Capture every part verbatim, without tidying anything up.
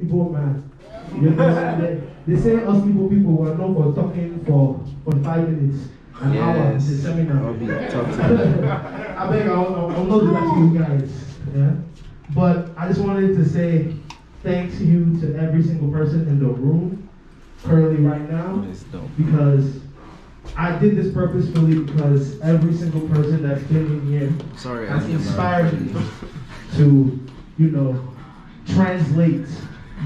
people man. You know, they, they say us people people were known for talking for, for five minutes, an yes. hour, the seminar. I beg, I'll, I'll not do that to you guys. Yeah? But I just wanted to say thanks you to every single person in the room currently right now, because I did this purposefully because every single person that's been in here Sorry, has inspired me to, you know, translate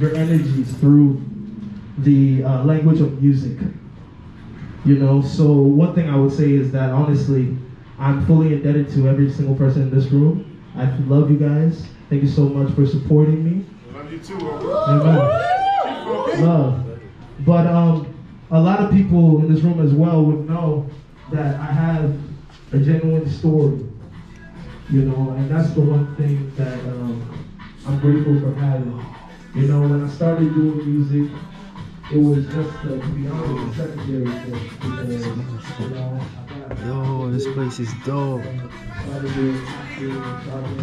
your energies through the uh, language of music. You know, so one thing I would say is that honestly, I'm fully indebted to every single person in this room. I love you guys. Thank you so much for supporting me. Love you too. Amen. Love. But um, a lot of people in this room as well would know that I have a genuine story. You know, and that's the one thing that um, I'm grateful for having. You know, when I started doing music, it was just, uh, to be honest, a secondary thing. Because, you know, I got Yo, this place is dope. Started doing, started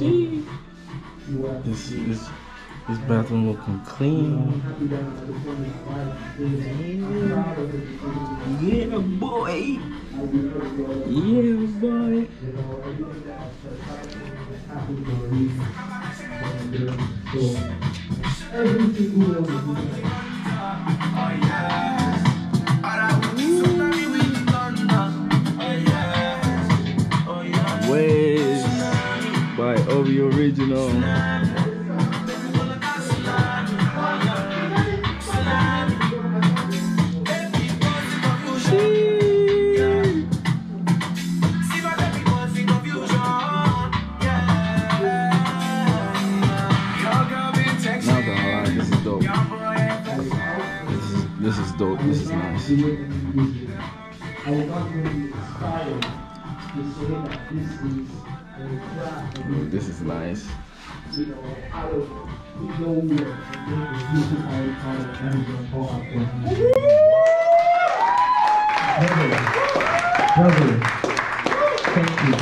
She. This, this, this bathroom looking clean. Yeah, boy. Yeah, boy. Waves by Obi Original. This is dope, this is nice. I was not really inspired to say that this is This is nice. You know, out of nowhere, thank you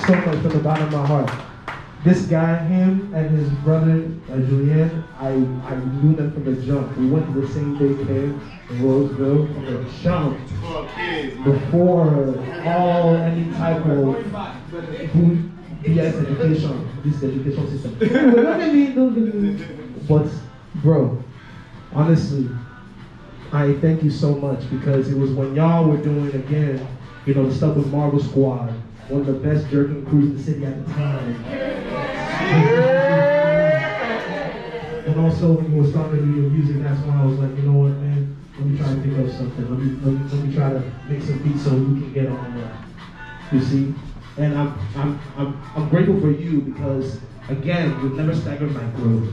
so much from the bottom of my heart. This guy, him and his brother, uh, Julien, I, I knew them from the jump. We went to the same daycare in Roseville from the jump. Before all any type of B S education, this education system. But bro, honestly, I thank you so much because it was when y'all were doing again, you know, the stuff with Marvel Squad, one of the best jerking crews in the city at the time. And also when you were starting to do your music, that's when I was like, you know what, man, let me try to think of something. Let me let me, let me try to make some beats so you can get on that. You see? And I'm I'm I'm I'm grateful for you because again, you've never staggered my growth.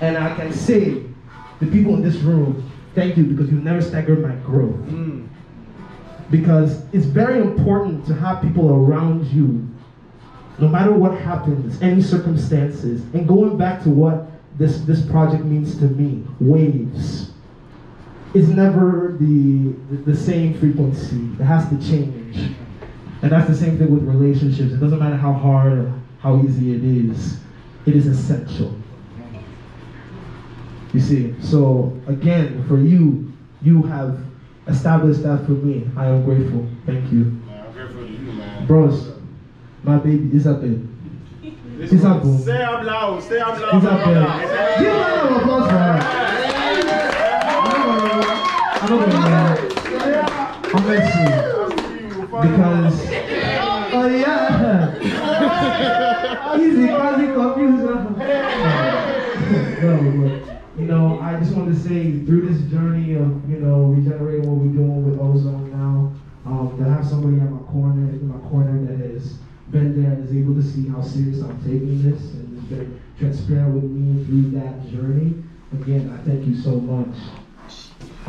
And I can say the people in this room, thank you because you've never staggered my growth. Mm. Because it's very important to have people around you no matter what happens, any circumstances. And going back to what this, this project means to me, waves. It's never the, the, the same frequency. It has to change. And that's the same thing with relationships. It doesn't matter how hard or how easy it is. It is essential. You see, so again, for you, you have established that for me. I am grateful. Thank you. Man, I'm grateful to you, man. Bros. My baby, it's up there. It's up there. Stay up loud. Stay up loud. It's up there. Give a round of applause for her. I'm not gonna lie. I'm messy. Because. Oh yeah. Easy, quasi confused. You know, I just want to say through this journey of, you know, regenerating what we're doing with Ozone now, um, that I have somebody at my corner, in my corner that has been there and is able to see how serious I'm taking this and has been transparent with me through that journey. Again, I thank you so much.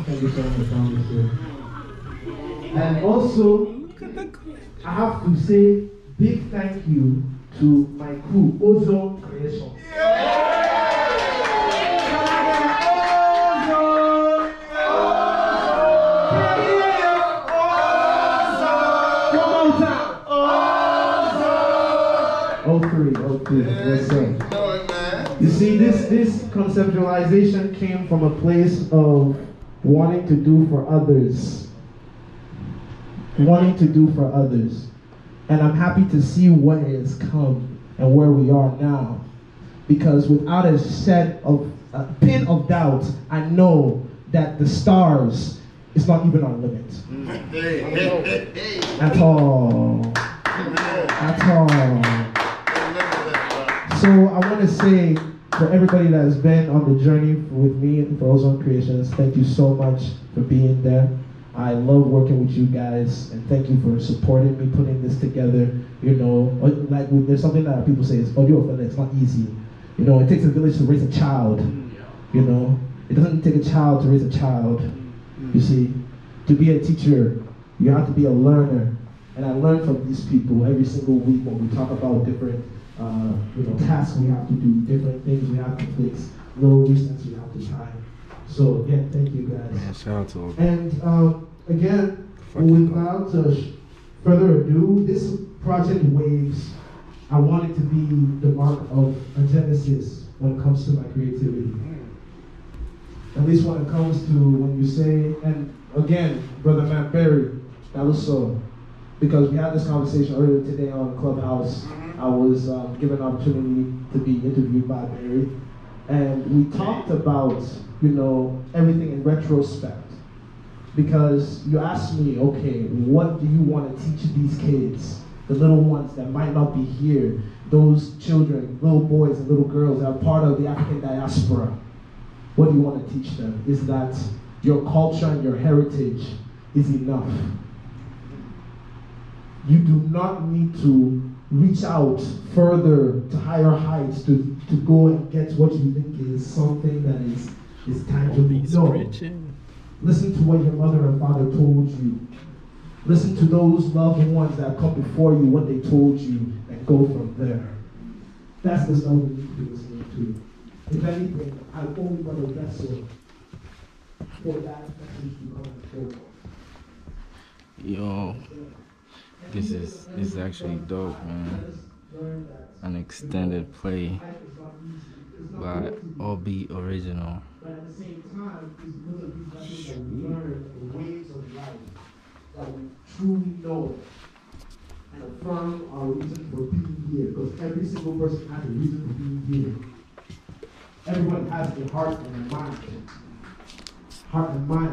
Thank you so much for this here. And also, I have to say big thank you to my crew, Ozone Creations. Come on, time. Awesome. oh three, oh three, yes sir. You see, this, this conceptualization came from a place of wanting to do for others. Wanting to do for others. And I'm happy to see what has come and where we are now. Because without a shed of, a pin of doubt, I know that the stars is not even our limit. Hey, hey, hey. At all. At all. So I want to say, for everybody that has been on the journey with me and for Ozone Creations, thank you so much for being there. I love working with you guys, and thank you for supporting me, putting this together. You know, like there's something that people say, it's audio, it's not easy. You know, it takes a village to raise a child. You know, it doesn't take a child to raise a child. You see, to be a teacher, you have to be a learner. And I learn from these people every single week when we talk about different uh, you know, tasks we have to do, different things we have to fix, little reasons we have to try. So again, thank you guys. Man, shout out to them. And um, again, without uh, further ado, this project Waves, I want it to be the mark of a genesis when it comes to my creativity. At least when it comes to when you say, and again, Brother Matt Berry, that was so. Because we had this conversation earlier today on Clubhouse. Mm-hmm. I was um, given an opportunity to be interviewed by Berry. And we talked about, you know, everything in retrospect. Because you asked me, okay, what do you want to teach these kids? The little ones that might not be here. Those children, little boys and little girls that are part of the African diaspora. What do you want to teach them? Is that your culture and your heritage is enough. You do not need to reach out further to higher heights to, to go and get what you think is something that is, is tangible. No. Listen to what your mother and father told you. Listen to those loved ones that come before you, what they told you, and go from there. That's the stuff we need to be listening to. If anything, I only want a vessel for that message to come forward. Yo. This is, this is actually dope, man. An extended play by Obi Original. But at the same time, it's really because you learn the ways of life that we truly know and affirm our reason for being here. Because every single person has a reason for being here. Everyone has their heart and their mind. Heart and mind.